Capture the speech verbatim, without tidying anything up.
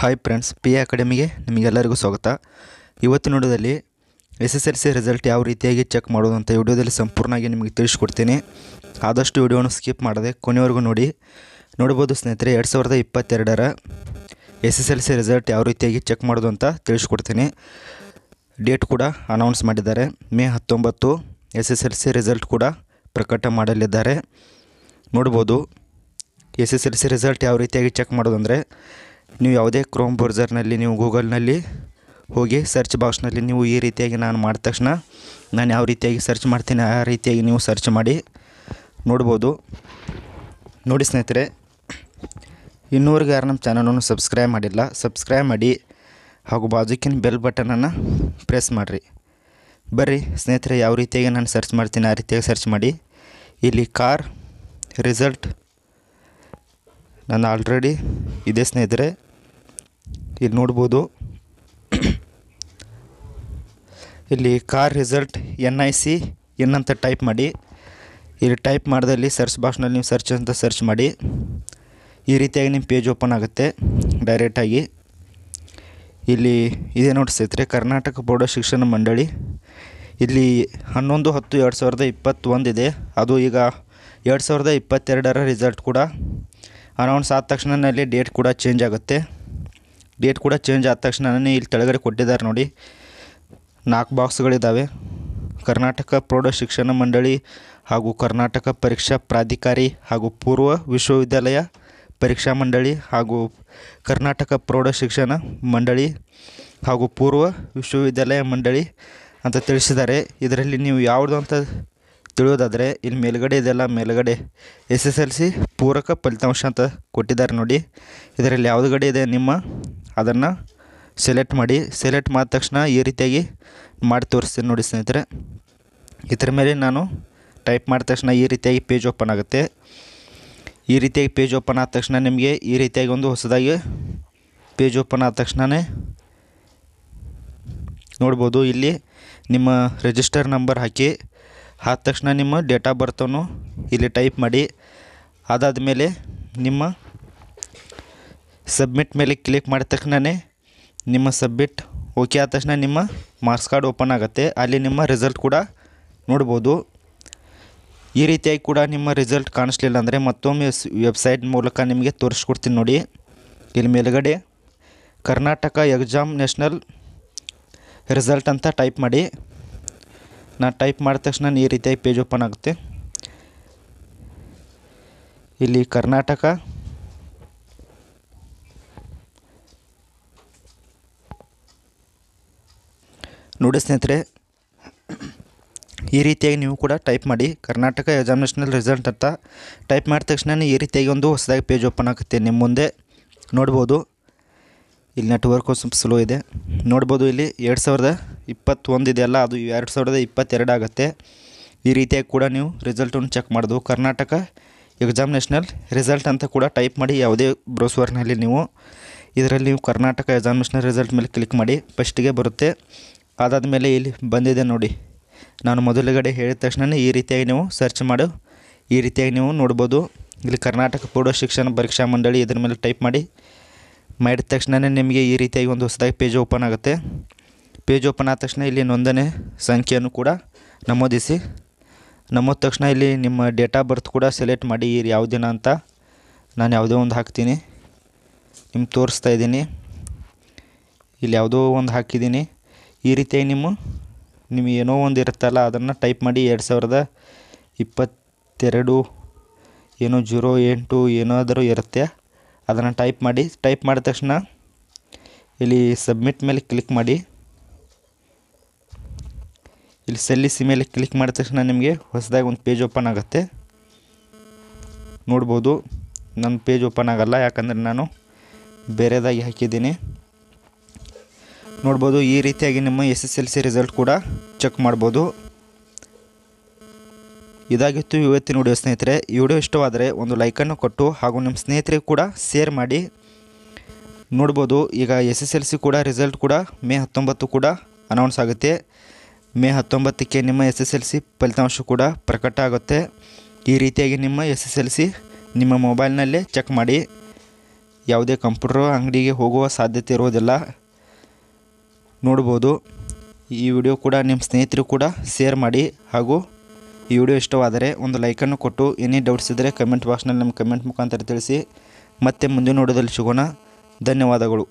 Hi friends, P A ಅಕಾಡೆಮಿಗೆ ನಿಮಗೆಲ್ಲರಿಗೂ ಸ್ವಾಗತ. ಇವತ್ತು ನೋಡೋದಲ್ಲಿ S S L C result ಯಾವ ರೀತಿಯಾಗಿ ಚೆಕ್ ಮಾಡೋದು ಅಂತ ವಿಡಿಯೋದಲ್ಲಿ ಸಂಪೂರ್ಣವಾಗಿ ನಿಮಗೆ ತಿಳಿಸ್ಕೊಡ್ತೀನಿ. ಆದಷ್ಟು ವಿಡಿಯೋನ ಸ್ಕಿಪ್ ಮಾಡದೆ ಕೊನೆವರೆಗೂ ನೋಡಿ. ನೋಡ್ಬೋದು ಸ್ನೇಹಿತರೆ, ಎರಡು ಸಾವಿರದ ಇಪ್ಪತ್ತೆರಡರ S S L C result ಯಾವ ರೀತಿಯಾಗಿ ಚೆಕ್ ಮಾಡೋದು ಅಂತ ತಿಳಿಸ್ಕೊಡ್ತೀನಿ. ಡೇಟ್ ಕೂಡ ಅನೌನ್ಸ್ ಮಾಡಿದ್ದಾರೆ. ಮೇ ಹತ್ತೊಂಬತ್ತು S S L C result ಕೂಡ ಪ್ರಕಟ ಮಾಡಲಿದ್ದಾರೆ. ನೋಡ್ಬೋದು S S L C result ಯಾವ ರೀತಿಯಾಗಿ ಚೆಕ್ ಮಾಡೋದು ಅಂದರೆ, ನೀವು ಯಾವುದೇ ಕ್ರೋಮ್ ಬ್ರೌಸರ್ನಲ್ಲಿ, ನೀವು ಗೂಗಲ್ನಲ್ಲಿ ಹೋಗಿ ಸರ್ಚ್ ಬಾಕ್ಸ್ನಲ್ಲಿ ನೀವು ಈ ರೀತಿಯಾಗಿ ನಾನು ಮಾಡಿದ ತಕ್ಷಣ ನಾನು ಯಾವ ರೀತಿಯಾಗಿ ಸರ್ಚ್ ಮಾಡ್ತೀನಿ ಆ ರೀತಿಯಾಗಿ ನೀವು ಸರ್ಚ್ ಮಾಡಿ ನೋಡ್ಬೋದು. ನೋಡಿ ಸ್ನೇಹಿತರೆ, ಇನ್ನೂವರೆಗೂ ಯಾರು ನಮ್ಮ ಚಾನಲನ್ನು ಸಬ್ಸ್ಕ್ರೈಬ್ ಮಾಡಿಲ್ಲ, ಸಬ್ಸ್ಕ್ರೈಬ್ ಮಾಡಿ ಹಾಗೂ ಬಾಜುಕಿನ ಬೆಲ್ ಬಟನನ್ನು ಪ್ರೆಸ್ ಮಾಡಿರಿ. ಬರ್ರಿ ಸ್ನೇಹಿತರೆ, ಯಾವ ರೀತಿಯಾಗಿ ನಾನು ಸರ್ಚ್ ಮಾಡ್ತೀನಿ ಆ ರೀತಿಯಾಗಿ ಸರ್ಚ್ ಮಾಡಿ. ಇಲ್ಲಿ ಕಾರ್ ರಿಸಲ್ಟ್ ನಾನು ಆಲ್ರೆಡಿ ಇದೆ ಸ್ನೇಹಿತರೆ, ಇಲ್ಲಿ ನೋಡ್ಬೋದು. ಇಲ್ಲಿ ಕಾರ್ result N I C in ಅಂತ ಟೈಪ್ ಮಾಡಿ. ಇಲ್ಲಿ ಟೈಪ್ ಮಾಡಿದಲ್ಲಿ ಸರ್ಚ್ ಬಾಕ್ಸ್ನಲ್ಲಿ ನೀವು ಸರ್ಚ್ ಅಂತ ಸರ್ಚ್ ಮಾಡಿ. ಈ ರೀತಿಯಾಗಿ ನಿಮ್ಮ ಪೇಜ್ ಓಪನ್ ಆಗುತ್ತೆ ಡೈರೆಕ್ಟಾಗಿ. ಇಲ್ಲಿ ಇದೇ ನೋಡಿ ಸ್ನೇಹಿತರೆ, ಕರ್ನಾಟಕ ಪ್ರೌಢ ಶಿಕ್ಷಣ ಮಂಡಳಿ. ಇಲ್ಲಿ ಹನ್ನೊಂದು ಹತ್ತು ಎರಡು ಸಾವಿರದ ಇಪ್ಪತ್ತೊಂದು ಇದೆ. ಅದು ಈಗ ಎರಡು ಸಾವಿರದ ಇಪ್ಪತ್ತೆರಡರ ರಿಸಲ್ಟ್ ಕೂಡ ಅನೌನ್ಸ್ ಆದ ತಕ್ಷಣದಲ್ಲಿ ಡೇಟ್ ಕೂಡ ಚೇಂಜ್ ಆಗುತ್ತೆ. ಡೇಟ್ ಕೂಡ ಚೇಂಜ್ ಆದ ತಕ್ಷಣನೇ ಇಲ್ಲಿ ಕೆಳಗಡೆ ಕೊಟ್ಟಿದ್ದಾರೆ ನೋಡಿ, ನಾಲ್ಕು ಬಾಕ್ಸ್ಗಳಿದ್ದಾವೆ. ಕರ್ನಾಟಕ ಪ್ರೌಢ ಶಿಕ್ಷಣ ಮಂಡಳಿ ಹಾಗೂ ಕರ್ನಾಟಕ ಪರೀಕ್ಷಾ ಪ್ರಾಧಿಕಾರಿ ಹಾಗೂ ಪೂರ್ವ ವಿಶ್ವವಿದ್ಯಾಲಯ ಪರೀಕ್ಷಾ ಮಂಡಳಿ ಹಾಗೂ ಕರ್ನಾಟಕ ಪ್ರೌಢ ಶಿಕ್ಷಣ ಮಂಡಳಿ ಹಾಗೂ ಪೂರ್ವ ವಿಶ್ವವಿದ್ಯಾಲಯ ಮಂಡಳಿ ಅಂತ ತಿಳಿಸಿದ್ದಾರೆ. ಇದರಲ್ಲಿ ನೀವು ಯಾವುದು ಅಂತ ತಿಳಿಯೋದಾದರೆ ಇಲ್ಲಿ ಮೇಲುಗಡೆ ಇದೆಲ್ಲ ಮೇಲುಗಡೆ ಎಸ್ ಎಸ್ ಎಲ್ ಸಿ ಪೂರಕ ಫಲಿತಾಂಶ ಅಂತ ಕೊಟ್ಟಿದ್ದಾರೆ ನೋಡಿ. ಇದರಲ್ಲಿ ಯಾವುದುಗಡೆ ಇದೆ ನಿಮ್ಮ ಅದನ್ನು ಸೆಲೆಕ್ಟ್ ಮಾಡಿ. ಸೆಲೆಕ್ಟ್ ಮಾಡಿದ ತಕ್ಷಣ ಈ ರೀತಿಯಾಗಿ ಮಾಡಿ ತೋರಿಸ್ತೀನಿ ನೋಡಿ ಸ್ನೇಹಿತರೆ. ಇದರ ಮೇಲೆ ನಾನು ಟೈಪ್ ಮಾಡಿದ ತಕ್ಷಣ ಈ ರೀತಿಯಾಗಿ ಪೇಜ್ ಓಪನ್ ಆಗುತ್ತೆ. ಈ ರೀತಿಯಾಗಿ ಪೇಜ್ ಓಪನ್ ಆದ ತಕ್ಷಣ ನಿಮಗೆ ಈ ರೀತಿಯಾಗಿ ಒಂದು ಹೊಸದಾಗಿ ಪೇಜ್ ಓಪನ್ ಆದ ತಕ್ಷಣವೇ ನೋಡ್ಬೋದು. ಇಲ್ಲಿ ನಿಮ್ಮ ರಿಜಿಸ್ಟರ್ ನಂಬರ್ ಹಾಕಿ ಆದ ತಕ್ಷಣ ನಿಮ್ಮ ಡೇಟ್ ಆಫ್ ಬರ್ತನ್ನು ಇಲ್ಲಿ ಟೈಪ್ ಮಾಡಿ. ಅದಾದ ಮೇಲೆ ನಿಮ್ಮ ಸಬ್ಮಿಟ್ ಮೇಲೆ ಕ್ಲಿಕ್ ಮಾಡಿದ ತಕ್ಷಣವೇ ನಿಮ್ಮ ಸಬ್ಮಿಟ್ ಓಕೆ ಆದ ತಕ್ಷಣ ನಿಮ್ಮ ಮಾರ್ಕ್ಸ್ ಕಾರ್ಡ್ ಓಪನ್ ಆಗುತ್ತೆ. ಅಲ್ಲಿ ನಿಮ್ಮ ರಿಸಲ್ಟ್ ಕೂಡ ನೋಡ್ಬೋದು. ಈ ರೀತಿಯಾಗಿ ಕೂಡ ನಿಮ್ಮ ರಿಸಲ್ಟ್ ಕಾಣಿಸ್ಲಿಲ್ಲ ಅಂದರೆ ಮತ್ತೊಮ್ಮೆ ವೆಬ್ಸೈಟ್ ಮೂಲಕ ನಿಮಗೆ ತೋರಿಸ್ಕೊಡ್ತೀನಿ ನೋಡಿ. ಇಲ್ಲಿ ಮೇಲುಗಡೆ ಕರ್ನಾಟಕ ಎಕ್ಸಾಮ್ ನ್ಯಾಷನಲ್ ರಿಸಲ್ಟ್ ಅಂತ ಟೈಪ್ ಮಾಡಿ. ನಾನು ಟೈಪ್ ಮಾಡಿದ ತಕ್ಷಣ ಈ ರೀತಿಯಾಗಿ ಪೇಜ್ ಓಪನ್ ಆಗುತ್ತೆ. ಇಲ್ಲಿ ಕರ್ನಾಟಕ ನೋಡಿ ಸ್ನೇಹಿತರೆ, ಈ ರೀತಿಯಾಗಿ ನೀವು ಕೂಡ ಟೈಪ್ ಮಾಡಿ ಕರ್ನಾಟಕ ಎಕ್ಸಾಮಿನೇಷನಲ್ ರಿಸಲ್ಟ್ ಅಂತ ಟೈಪ್ ಮಾಡಿದ ತಕ್ಷಣ ಈ ರೀತಿಯಾಗಿ ಒಂದು ಹೊಸದಾಗಿ ಪೇಜ್ ಓಪನ್ ಆಗುತ್ತೆ ನಿಮ್ಮ ಮುಂದೆ ನೋಡ್ಬೋದು. ಇಲ್ಲಿ ನೆಟ್ವರ್ಕ್ ಸ್ವಲ್ಪ ಸ್ಲೋ ಇದೆ ನೋಡ್ಬೋದು. ಇಲ್ಲಿ ಎರಡು ಸಾವಿರದ ಇಪ್ಪತ್ತೊಂದು ಇದೆಯಲ್ಲ ಅದು ಎರಡು ಸಾವಿರದ ಇಪ್ಪತ್ತೆರಡು ಆಗುತ್ತೆ. ಈ ರೀತಿಯಾಗಿ ಕೂಡ ನೀವು ರಿಸಲ್ಟನ್ನು ಚೆಕ್ ಮಾಡೋದು. ಕರ್ನಾಟಕ ಎಕ್ಸಾಮಿನೇಷನಲ್ ರಿಸಲ್ಟ್ ಅಂತ ಕೂಡ ಟೈಪ್ ಮಾಡಿ ಯಾವುದೇ ಬ್ರೌಸರ್ನಲ್ಲಿ ನೀವು. ಇದರಲ್ಲಿ ನೀವು ಕರ್ನಾಟಕ ಎಕ್ಸಾಮಿನೇಷನಲ್ ರಿಸಲ್ಟ್ ಮೇಲೆ ಕ್ಲಿಕ್ ಮಾಡಿ ಫಸ್ಟಿಗೆ ಬರುತ್ತೆ. ಅದಾದ ಮೇಲೆ ಇಲ್ಲಿ ಬಂದಿದೆ ನೋಡಿ, ನಾನು ಮೊದಲುಗಡೆ ಹೇಳಿದ ತಕ್ಷಣ ಈ ರೀತಿಯಾಗಿ ನೀವು ಸರ್ಚ್ ಮಾಡು. ಈ ರೀತಿಯಾಗಿ ನೀವು ನೋಡ್ಬೋದು. ಇಲ್ಲಿ ಕರ್ನಾಟಕ ಪ್ರೌಢ ಶಿಕ್ಷಣ ಪರೀಕ್ಷಾ ಮಂಡಳಿ ಇದರ ಮೇಲೆ ಟೈಪ್ ಮಾಡಿ ಮಾಡಿದ ತಕ್ಷಣವೇ ನಿಮಗೆ ಈ ರೀತಿಯಾಗಿ ಒಂದು ಹೊಸದಾಗಿ ಪೇಜ್ ಓಪನ್ ಆಗುತ್ತೆ. ಪೇಜ್ ಓಪನ್ ಆದ ತಕ್ಷಣ ಇಲ್ಲಿ ನೋಂದಣಿ ಸಂಖ್ಯೆಯನ್ನು ಕೂಡ ನಮೂದಿಸಿ. ನಮೂದ ತಕ್ಷಣ ಇಲ್ಲಿ ನಿಮ್ಮ ಡೇಟ್ ಆಫ್ ಬರ್ತ್ ಕೂಡ ಸೆಲೆಕ್ಟ್ ಮಾಡಿ. ಈ ಯಾವ ದಿನ ಅಂತ ನಾನು ಯಾವುದೋ ಒಂದು ಹಾಕ್ತೀನಿ, ನಿಮ್ಗೆ ತೋರಿಸ್ತಾ ಇದ್ದೀನಿ. ಇಲ್ಲಿ ಯಾವುದೋ ಒಂದು ಹಾಕಿದ್ದೀನಿ. ಈ ರೀತಿಯಾಗಿ ನಿಮ್ಮ ನಿಮಗೆ ಏನೋ ಒಂದು ಇರುತ್ತಲ್ಲ ಅದನ್ನು ಟೈಪ್ ಮಾಡಿ. ಎರಡು ಸಾವಿರದ ಇಪ್ಪತ್ತೆರಡು ಏನೋ ಜೀರೋ ಎಂಟು ಏನಾದರೂ ಇರುತ್ತೆ ಅದನ್ನು ಟೈಪ್ ಮಾಡಿ. ಟೈಪ್ ಮಾಡಿದ ತಕ್ಷಣ ಇಲ್ಲಿ ಸಬ್ಮಿಟ್ ಮೇಲೆ ಕ್ಲಿಕ್ ಮಾಡಿ. ಇಲ್ಲಿ ಸಲ್ಲಿಸಿ ಮೇಲೆ ಕ್ಲಿಕ್ ಮಾಡಿದ ತಕ್ಷಣ ನಿಮಗೆ ಹೊಸದಾಗಿ ಒಂದು ಪೇಜ್ ಓಪನ್ ಆಗುತ್ತೆ ನೋಡ್ಬೋದು. ನನ್ನ ಪೇಜ್ ಓಪನ್ ಆಗಲ್ಲ ಯಾಕಂದರೆ ನಾನು ಬೇರೆದಾಗಿ ಹಾಕಿದ್ದೀನಿ ನೋಡ್ಬೋದು. ಈ ರೀತಿಯಾಗಿ ನಿಮ್ಮ S S L C result ಕೂಡ ಚೆಕ್ ಮಾಡ್ಬೋದು. ಇದಾಗಿತ್ತು ಇವತ್ತಿನ ವಿಡಿಯೋ ಸ್ನೇಹಿತರೆ. ಈ ವಿಡಿಯೋ ಇಷ್ಟವಾದರೆ ಒಂದು ಲೈಕನ್ನು ಕೊಟ್ಟು ಹಾಗೂ ನಿಮ್ಮ ಸ್ನೇಹಿತರಿಗೆ ಕೂಡ ಶೇರ್ ಮಾಡಿ. ನೋಡ್ಬೋದು ಈಗ ಎಸ್ ಎಸ್ ಎಲ್ ಸಿ ಕೂಡ ರಿಸಲ್ಟ್ ಕೂಡ ಮೇ ಹತ್ತೊಂಬತ್ತು ಕೂಡ ಅನೌನ್ಸ್ ಆಗುತ್ತೆ. ಮೇ ಹತ್ತೊಂಬತ್ತಕ್ಕೆ ನಿಮ್ಮ ಎಸ್ ಎಸ್ ಎಲ್ ಸಿ ಫಲಿತಾಂಶ ಕೂಡ ಪ್ರಕಟ ಆಗುತ್ತೆ. ಈ ರೀತಿಯಾಗಿ ನಿಮ್ಮ ಎಸ್ ಎಸ್ ಎಲ್ ಸಿ ನಿಮ್ಮ ಮೊಬೈಲ್ನಲ್ಲೇ ಚೆಕ್ ಮಾಡಿ. ಯಾವುದೇ ಕಂಪ್ಯೂಟರ್ ಅಂಗಡಿಗೆ ಹೋಗುವ ಸಾಧ್ಯತೆ ಇರೋದಿಲ್ಲ ನೋಡಬಹುದು। ಈ ವಿಡಿಯೋ ಕೂಡ ನಿಮ್ಮ ಸ್ನೇಹಿತರು ಕೂಡ ಶೇರ್ ಮಾಡಿ ಹಾಗೂ ಈ ವಿಡಿಯೋ ಇಷ್ಟವಾದರೆ ಒಂದು ಲೈಕ್ ಅನ್ನು ಕೊಟ್ಟು ಏನೇ ಡೌಟ್ಸ್ ಇದ್ದರೆ ಕಮೆಂಟ್ ಬಾಕ್ಸ್ ನಲ್ಲಿ ನಮ್ಮ ಕಮೆಂಟ್ ಮುಖಾಂತರ ತಿಳಿಸಿ। ಮತ್ತೆ ಮುಂದೆ ನೋಡೋದಲ್ಲಿ ಸಿಗೋಣ। ಧನ್ಯವಾದಗಳು।